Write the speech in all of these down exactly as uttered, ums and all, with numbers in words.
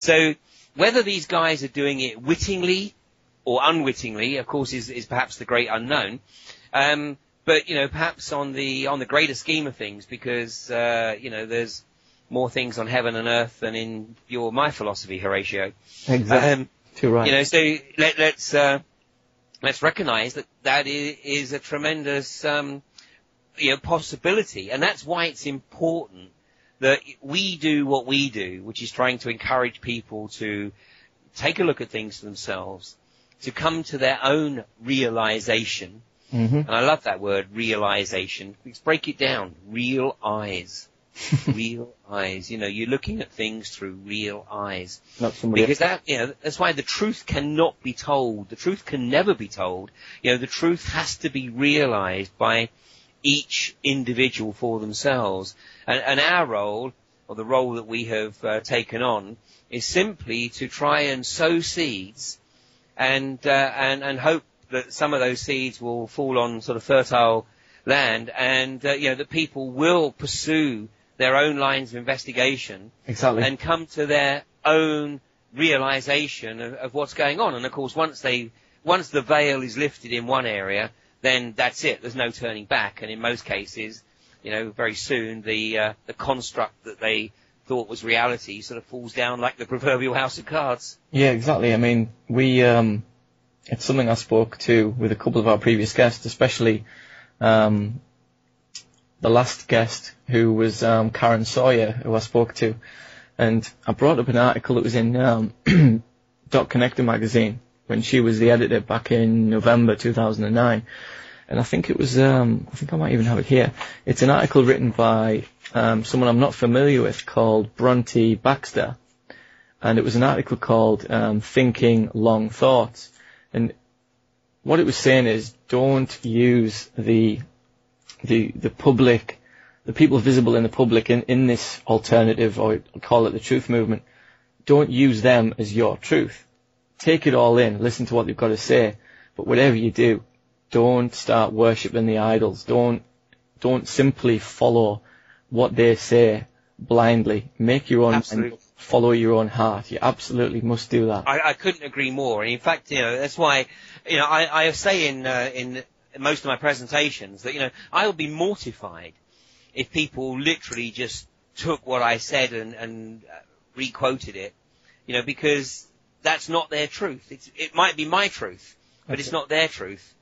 So whether these guys are doing it wittingly or unwittingly, of course, is, is perhaps the great unknown. Um, but, you know, perhaps on the on the greater scheme of things, because, uh, you know, there's more things on heaven and earth than in your my philosophy, Horatio. Exactly. Um, Too right. You know, so let, let's uh, let's recognise that that is, is a tremendous um, you know, possibility, and that's why it's important that we do what we do, which is trying to encourage people to take a look at things for themselves, to come to their own realisation. Mm-hmm. And I love that word, realisation. Let's break it down. Real eyes. Real eyes. You know, you're looking at things through real eyes. Not somebody because that, you know, that's why the truth cannot be told. The truth can never be told. You know, the truth has to be realised by each individual for themselves. And, and our role, or the role that we have uh, taken on, is simply to try and sow seeds and, uh, and, and hope that some of those seeds will fall on sort of fertile land and, uh, you know, that people will pursue their own lines of investigation. Exactly. And come to their own realisation of, of what's going on. And, of course, once they, once the veil is lifted in one area, then that's it. There's no turning back. And in most cases, you know, very soon the uh, the construct that they thought was reality sort of falls down like the proverbial house of cards. Yeah, exactly. I mean, we um, it's something I spoke to with a couple of our previous guests, especially um, the last guest who was um, Karen Sawyer, who I spoke to. And I brought up an article that was in um, Dot Connector magazine when she was the editor back in November two thousand nine. And I think it was, um, I think I might even have it here. It's an article written by um, someone I'm not familiar with called Bronte Baxter. And it was an article called um, Thinking Long Thoughts. And what it was saying is, don't use the the the public, the people visible in the public in, in this alternative, or call it the truth movement, don't use them as your truth. Take it all in, listen to what they've got to say, but whatever you do, don't start worshipping the idols. Don't don't simply follow what they say blindly. Make your own absolutely. Mind, follow your own heart. You absolutely must do that. I, I couldn't agree more. And in fact, you know, that's why, you know, I, I say in uh, in most of my presentations that, you know, I would be mortified if people literally just took what I said and, and re-quoted it, you know, because that's not their truth. It's, it might be my truth, but okay. It's not their truth.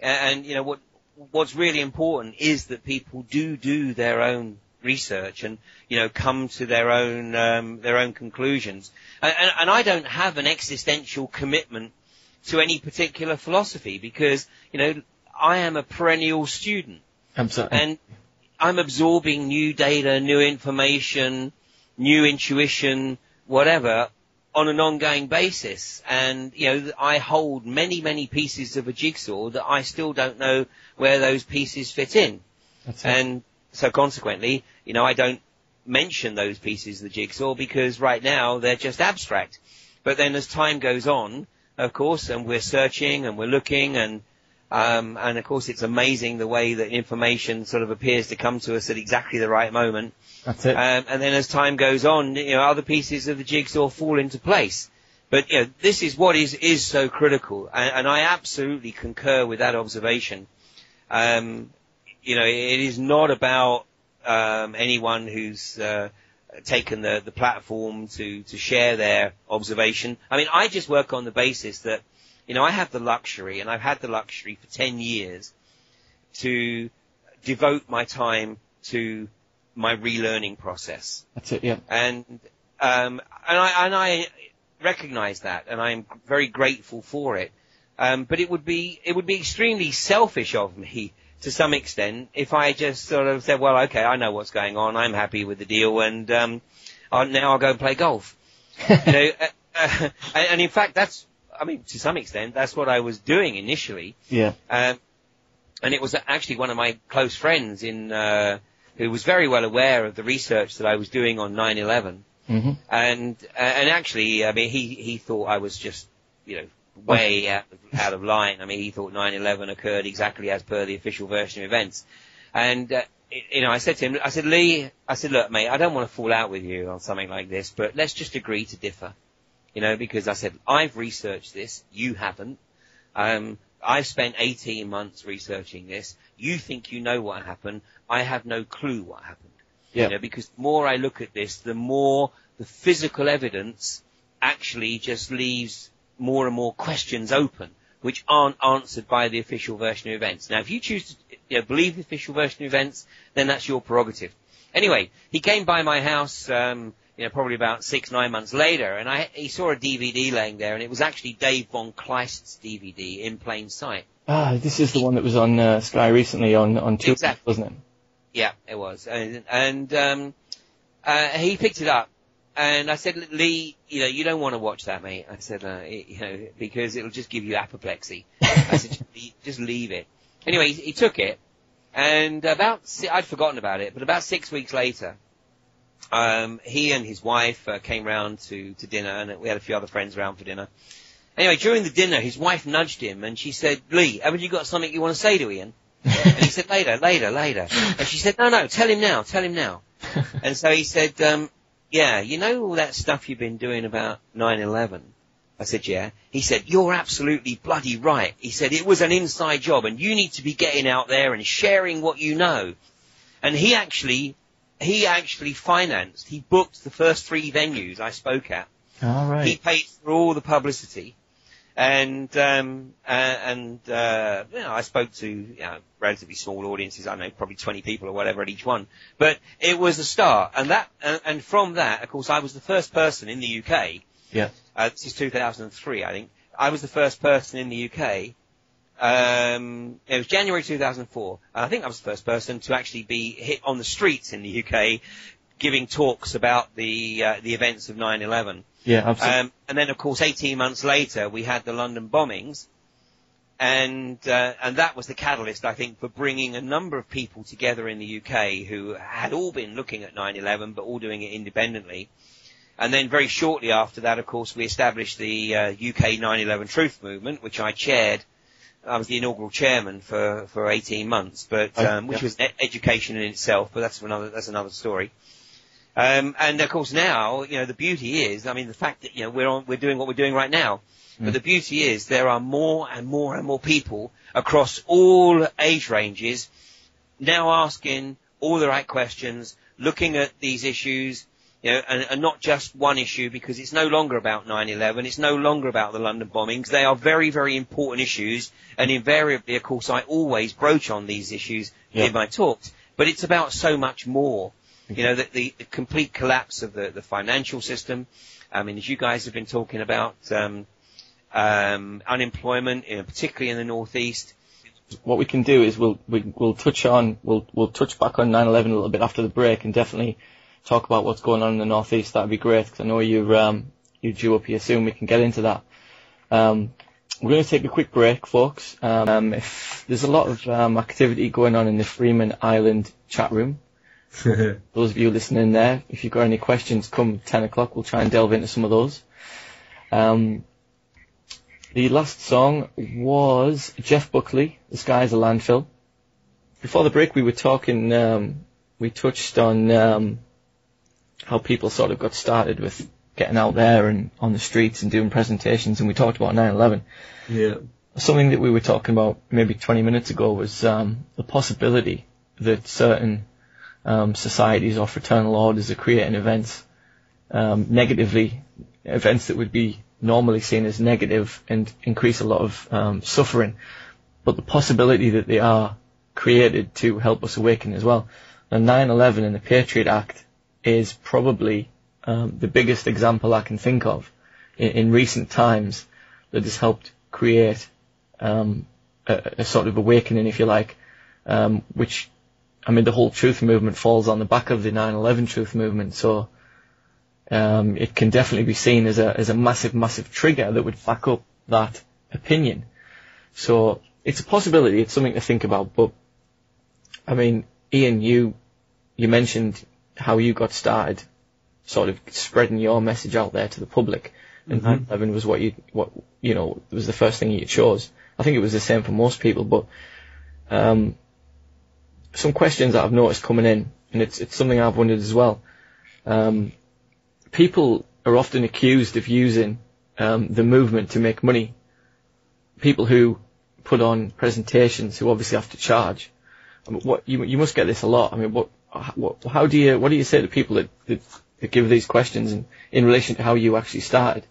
And, you know, what what's really important is that people do do their own research and, you know, come to their own um, their own conclusions. And, and, and I don't have an existential commitment to any particular philosophy because, you know, I am a perennial student. Absolutely. And I'm absorbing new data, new information, new intuition, whatever, on an ongoing basis. And, you know, I hold many, many pieces of a jigsaw that I still don't know where those pieces fit in. That's and it. So consequently, you know, I don't mention those pieces of the jigsaw because right now they're just abstract. But then as time goes on, of course, and we're searching and we're looking and, um, and of course it's amazing the way that information sort of appears to come to us at exactly the right moment. That's it. Um, and then as time goes on, you know, other pieces of the jigsaw fall into place. But, you know, this is what is, is so critical. And, and I absolutely concur with that observation. Um, you know, it is not about um, anyone who's uh, taken the, the platform to, to share their observation. I mean, I just work on the basis that, you know, I have the luxury, and I've had the luxury for ten years, to devote my time to my relearning process. That's it, yeah. And, um, and I, and I recognize that and I'm very grateful for it. Um, but it would be, it would be extremely selfish of me to some extent if I just sort of said, well, okay, I know what's going on. I'm happy with the deal. And, um, I'll, now I'll go and play golf. You know, uh, uh, and in fact, that's, I mean, to some extent, that's what I was doing initially. Yeah. Um, and it was actually one of my close friends in, uh, who was very well aware of the research that I was doing on nine eleven. Mm-hmm. And, uh, and actually, I mean, he, he thought I was just, you know, way out of, out of line. I mean, he thought nine eleven occurred exactly as per the official version of events. And, uh, you know, I said to him, I said, Lee, I said, look, mate, I don't want to fall out with you on something like this, but let's just agree to differ. You know, because I said, I've researched this, you haven't. Um, I've spent eighteen months researching this. You think you know what happened. I have no clue what happened. Yeah. You know, because the more I look at this, the more the physical evidence actually just leaves more and more questions open, which aren't answered by the official version of events. Now, if you choose to you know, believe the official version of events, then that's your prerogative. Anyway, he came by my house, um, you know, probably about six, nine months later, and I, he saw a D V D laying there, and it was actually Dave von Kleist's D V D, In Plain Sight. Ah, this is the one that was on uh, Sky recently on, on Tuesday, exactly. Wasn't it? Yeah, it was. And, and um, uh, he picked it up, and I said, Lee, you know, you don't want to watch that, mate. I said, uh, it, you know, because it'll just give you apoplexy. I said, just leave it. Anyway, he, he took it, and about, I'd forgotten about it, but about six weeks later, Um, he and his wife uh, came round to, to dinner, and we had a few other friends round for dinner. Anyway, during the dinner, his wife nudged him, and she said, Lee, haven't you got something you want to say to Ian? And he said, later, later, later. And she said, no, no, tell him now, tell him now. And so he said, um, yeah, you know all that stuff you've been doing about nine eleven? I said, yeah. He said, you're absolutely bloody right. He said, it was an inside job, and you need to be getting out there and sharing what you know. And he actually... He actually financed, he booked the first three venues I spoke at. All right. He paid for all the publicity. And, um, uh, and, uh, you know, I spoke to, you know, relatively small audiences. I know probably twenty people or whatever at each one. But it was a start. And that, uh, and from that, of course, I was the first person in the U K. Yeah. Uh, this is two thousand three, I think. I was the first person in the U K. Um, it was January two thousand four. I think I was the first person to actually be hit on the streets in the U K giving talks about the uh, the events of nine eleven. Yeah, absolutely. Um, and then, of course, eighteen months later, we had the London bombings. And uh, and that was the catalyst, I think, for bringing a number of people together in the U K who had all been looking at nine eleven but all doing it independently. And then very shortly after that, of course, we established the uh, U K nine eleven Truth Movement, which I chaired. I was the inaugural chairman for, for eighteen months, but, um, which yeah. was education in itself, but that's another, that's another story. Um, and of course now, you know, the beauty is, I mean, the fact that, you know, we're on, we're doing what we're doing right now, mm. but the beauty is there are more and more and more people across all age ranges now asking all the right questions, looking at these issues, you know, and, and not just one issue, because it's no longer about nine eleven, it's no longer about the London bombings. They are very, very important issues, and invariably, of course, I always broach on these issues yeah. in my talks. But it's about so much more. Okay. You know, the, the, the complete collapse of the, the financial system. I mean, as you guys have been talking about, um, um, unemployment, you know, particularly in the northeast. What we can do is we'll we, we'll touch on we'll we'll touch back on nine eleven a little bit after the break, and definitely talk about what's going on in the northeast. That'd be great, because I know you're um, you're due up here soon. We can get into that. Um, we're going to take a quick break, folks. Um, if there's a lot of um, activity going on in the Freeman Island chat room. Those of you listening there, if you've got any questions, come ten o'clock, we'll try and delve into some of those. Um, the last song was Jeff Buckley, "The Sky's a Landfill." Before the break, we were talking. Um, we touched on. Um, how people sort of got started with getting out there and on the streets and doing presentations, and we talked about nine eleven. Yeah. Something that we were talking about maybe twenty minutes ago was um, the possibility that certain um, societies or fraternal orders are creating events um, negatively, events that would be normally seen as negative and increase a lot of um, suffering, but the possibility that they are created to help us awaken as well. And nine eleven and the Patriot Act is probably um, the biggest example I can think of in, in recent times that has helped create um, a, a sort of awakening, if you like, um, which, I mean, the whole truth movement falls on the back of the nine eleven truth movement, so um, it can definitely be seen as a, as a massive, massive trigger that would back up that opinion. So it's a possibility, it's something to think about, but, I mean, Ian, you, you mentioned how you got started sort of spreading your message out there to the public, and mm-hmm. nine eleven was what you what you know was the first thing you chose. I think it was the same for most people, but um some questions that I've noticed coming in, and it's it's something I've wondered as well. Um, people are often accused of using um, the movement to make money. People who put on presentations who obviously have to charge. I mean, what you you must get this a lot. I mean, what, what how do you what do you say to people that that, that give these questions in, in relation to how you actually started?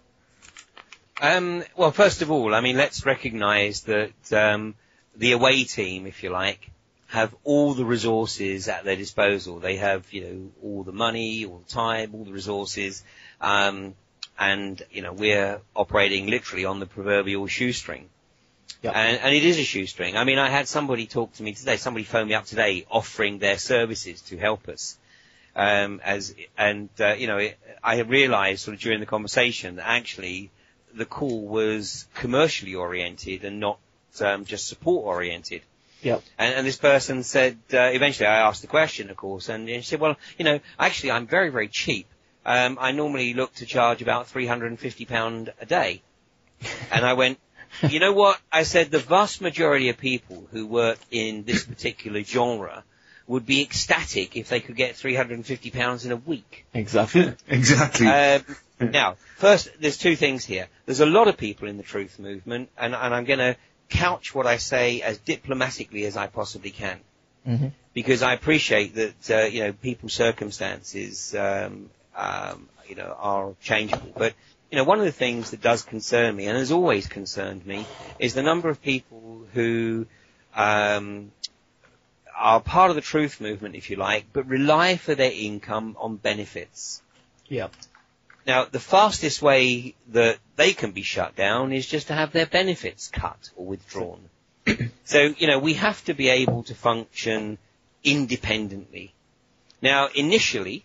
Um, well, first of all, I mean, let's recognise that um, the away team, if you like, have all the resources at their disposal. They have, you know, all the money, all the time, all the resources, um, and, you know, we're operating literally on the proverbial shoestring. Yep. And, and it is a shoestring. I mean, I had somebody talk to me today, somebody phoned me up today offering their services to help us. Um, as And, uh, you know, it, I realised sort of during the conversation that actually the call was commercially oriented and not um, just support oriented. Yep. And, and this person said, uh, eventually I asked the question, of course, and she said, well, you know, actually I'm very, very cheap. Um, I normally look to charge about three hundred and fifty pounds a day. And I went, you know what? I said the vast majority of people who work in this particular genre would be ecstatic if they could get three hundred and fifty pounds in a week. Exactly. Exactly. Um, now, first, there's two things here. There's a lot of people in the truth movement, and, and I'm going to couch what I say as diplomatically as I possibly can, mm-hmm. because I appreciate that uh, you know, people's circumstances um, um, you know, are changeable. But you know, one of the things that does concern me, and has always concerned me, is the number of people who um, are part of the truth movement, if you like, but rely for their income on benefits. Yeah. Now, the fastest way that they can be shut down is just to have their benefits cut or withdrawn. So, you know, we have to be able to function independently. Now, initially,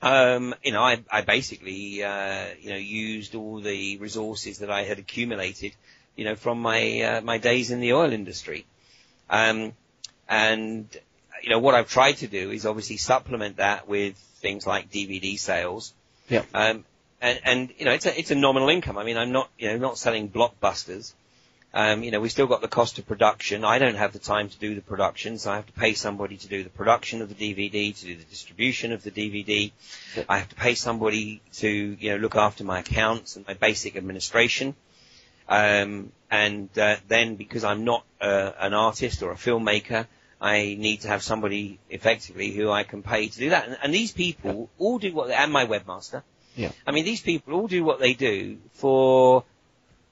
um, you know, I, I basically, uh, you know, used all the resources that I had accumulated, you know, from my uh, my days in the oil industry. Um, and, you know, what I've tried to do is obviously supplement that with things like D V D sales. Yeah. Um, and, and, you know, it's a, it's a nominal income. I mean, I'm not, you know, not selling blockbusters. Um, you know, we still got the cost of production. I don't have the time to do the production, so I have to pay somebody to do the production of the D V D, to do the distribution of the D V D. Yeah. I have to pay somebody to, you know, look after my accounts and my basic administration. Um, and, uh, then because I'm not, uh, an artist or a filmmaker, I need to have somebody, effectively, who I can pay to do that. And, and these people yeah. all do what they... And my webmaster. Yeah. I mean, these people all do what they do for,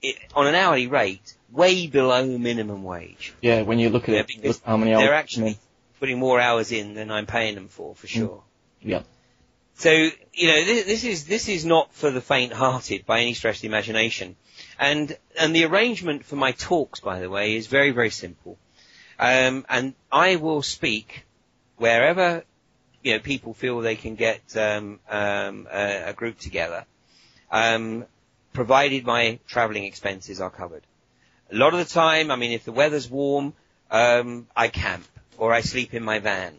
it, on an hourly rate, way below minimum wage. Yeah, when you look at yeah, it, look how many hours... They're actually putting more hours in than I'm paying them for, for sure. Yeah. So, you know, this, this is this is not for the faint-hearted by any stretch of the imagination. And, and the arrangement for my talks, by the way, is very, very simple. Um, and I will speak wherever, you know, people feel they can get um, um, a, a group together, um, provided my travelling expenses are covered. A lot of the time, I mean, if the weather's warm, um, I camp or I sleep in my van.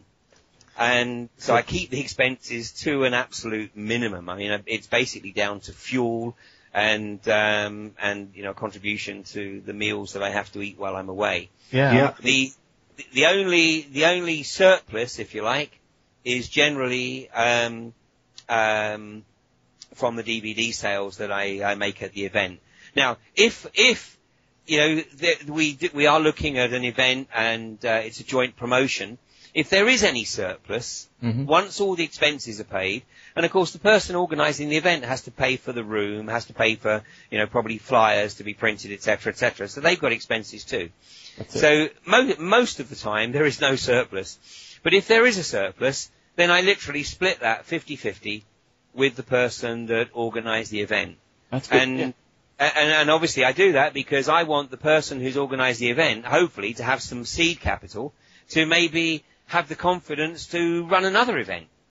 And so I keep the expenses to an absolute minimum. I mean, it's basically down to fuel and, um, and, you know, contribution to the meals that I have to eat while I'm away. Yeah. yeah. The, the only, the only surplus, if you like, is generally, um, um, from the D V D sales that I, I make at the event. Now, if, if, you know, th- we, d- we are looking at an event and, uh, it's a joint promotion, if there is any surplus, mm-hmm. once all the expenses are paid, and of course the person organising the event has to pay for the room, has to pay for, you know, probably flyers to be printed, et cetera, et cetera. So they've got expenses too. That's so it. Mo- most of the time there is no surplus. But if there is a surplus, then I literally split that fifty-fifty with the person that organised the event. That's good. And, yeah. and, and obviously I do that because I want the person who's organised the event, hopefully, to have some seed capital to maybe have the confidence to run another event.